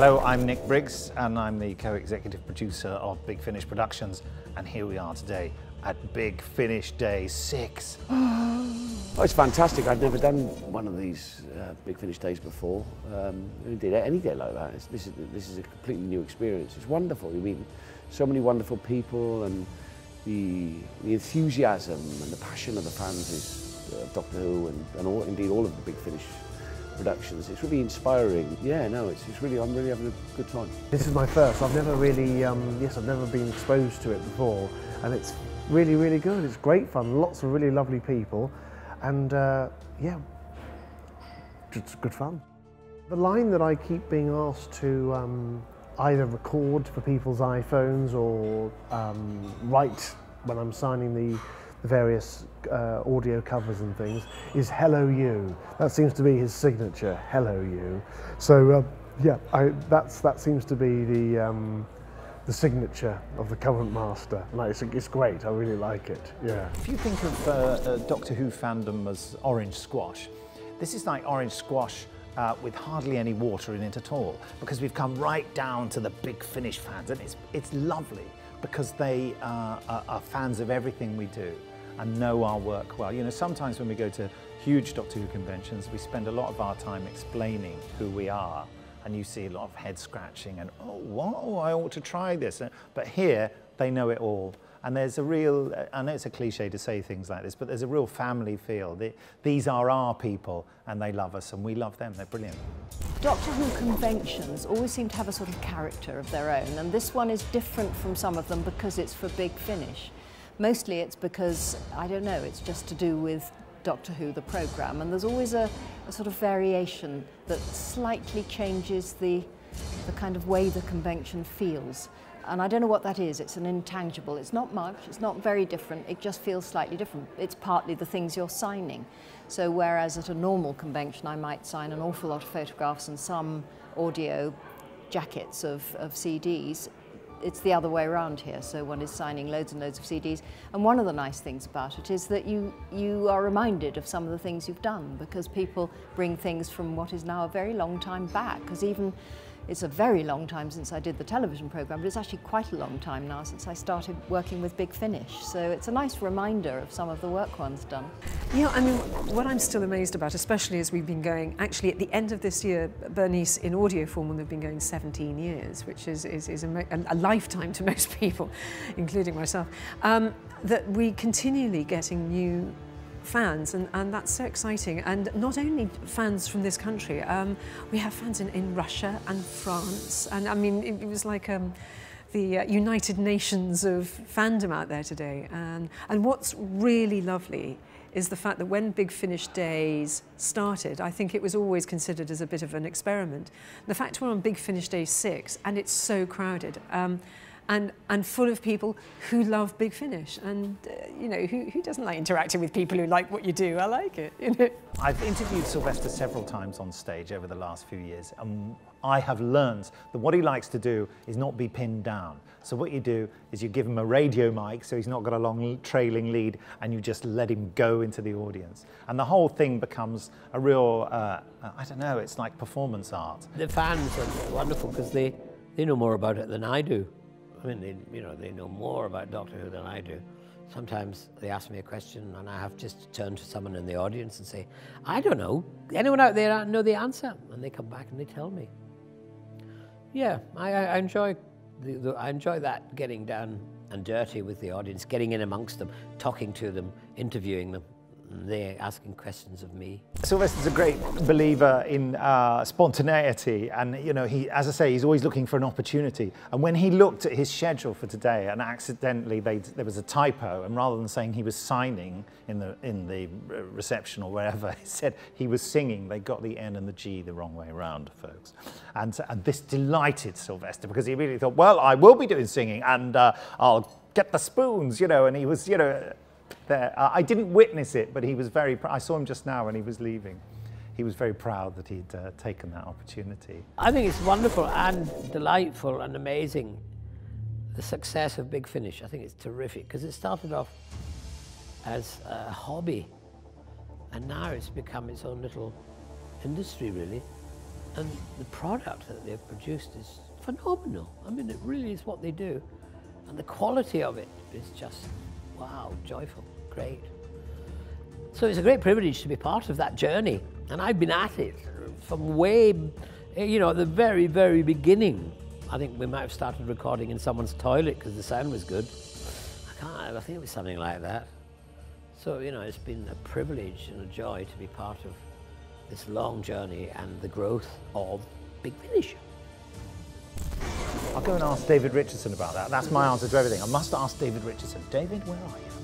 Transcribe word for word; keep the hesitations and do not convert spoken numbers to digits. Hello, I'm Nick Briggs and I'm the co-executive producer of Big Finish Productions, and here we are today at Big Finish Day six. Oh, it's fantastic. I'd never done one of these uh, Big Finish Days before. Um, indeed, any day like that. It's, this, is, this is a completely new experience. It's wonderful. You meet so many wonderful people, and the, the enthusiasm and the passion of the fans is, uh, of Doctor Who and, and all, indeed all of the Big Finish productions. It's really inspiring. Yeah, no, it's, it's really, I'm really having a good time. This is my first. I've never really, um, yes, I've never been exposed to it before, and it's really, really good. It's great fun, lots of really lovely people, and uh, yeah, it's good fun. The line that I keep being asked to um, either record for people's iPhones or um, write when I'm signing the the various uh, audio covers and things, is "Hello You." That seems to be his signature, "Hello You." So uh, yeah, I, that's, that seems to be the, um, the signature of the current Master. Like, it's, it's great, I really like it, yeah. If you think of uh, uh, Doctor Who fandom as orange squash, this is like orange squash Uh, with hardly any water in it at all, because we've come right down to the Big Finish fans, and it's, it's lovely because they uh, are, are fans of everything we do and know our work well. You know, sometimes when we go to huge Doctor Who conventions, we spend a lot of our time explaining who we are, and you see a lot of head scratching and, oh, what? Oh, I ought to try this. But here, they know it all. And there's a real, I know it's a cliche to say things like this, but there's a real family feel. They, these are our people, and they love us, and we love them. They're brilliant. Doctor Who conventions always seem to have a sort of character of their own, and this one is different from some of them because it's for Big Finish. Mostly it's because, I don't know, it's just to do with Doctor Who, the programme, and there's always a, a sort of variation that slightly changes the, the kind of way the convention feels. And I don't know what that is. It's an intangible. It's not much, it's not very different, it just feels slightly different. It's partly the things you're signing. So whereas at a normal convention I might sign an awful lot of photographs and some audio jackets of, of C Ds, it's the other way around here. So one is signing loads and loads of C Ds. And one of the nice things about it is that you, you are reminded of some of the things you've done, because people bring things from what is now a very long time back, because even it's a very long time since I did the television programme, but it's actually quite a long time now since I started working with Big Finish. So it's a nice reminder of some of the work one's done. Yeah, I mean, what I'm still amazed about, especially as we've been going, actually at the end of this year, Bernice in audio form will have been going seventeen years, which is, is, is a, a lifetime to most people, including myself, um, that we continually getting new fans, and, and that's so exciting. And not only fans from this country, um, we have fans in, in Russia and France, and I mean it, it was like um, the uh, United Nations of fandom out there today. And, and what's really lovely is the fact that when Big Finish Days started, I think it was always considered as a bit of an experiment. The fact we're on Big Finish Day six and it's so crowded, um, And, and full of people who love Big Finish, and uh, you know, who, who doesn't like interacting with people who like what you do? I like it, you know. I've interviewed Sylvester several times on stage over the last few years, and I have learned that what he likes to do is not be pinned down. So what you do is you give him a radio mic so he's not got a long trailing lead, and you just let him go into the audience. And the whole thing becomes a real, uh, I don't know, it's like performance art. The fans are wonderful because they, they know more about it than I do. I mean, they, you know, they know more about Doctor Who than I do. Sometimes they ask me a question and I have just to turn to someone in the audience and say, I don't know, anyone out there know the answer? And they come back and they tell me. Yeah, I, I, enjoy, the, the, I enjoy that, getting down and dirty with the audience, getting in amongst them, talking to them, interviewing them. They're asking questions of me. Sylvester's a great believer in uh, spontaneity, and you know, he, as I say, he's always looking for an opportunity. And when he looked at his schedule for today, and accidentally they, there was a typo, and rather than saying he was signing in the in the reception or wherever, he said he was singing. They got the N and the G the wrong way around, folks. And, and this delighted Sylvester, because he really thought, well, I will be doing singing, and uh, I'll get the spoons, you know. And he was, you know. There. Uh, I didn't witness it, but he was very pr I saw him just now when he was leaving. He was very proud that he'd uh, taken that opportunity. I think it's wonderful and delightful and amazing, the success of Big Finish. I think it's terrific, because it started off as a hobby, and now it's become its own little industry, really. And the product that they've produced is phenomenal. I mean, it really is what they do. And the quality of it is just, wow, joyful, great. So it's a great privilege to be part of that journey. And I've been at it from way, you know, at the very, very beginning. I think we might have started recording in someone's toilet because the sound was good. I can't, I think it was something like that. So, you know, it's been a privilege and a joy to be part of this long journey and the growth of Big Finish. I'll go and ask David Richardson about that. That's my answer to everything. I must ask David Richardson. David, where are you?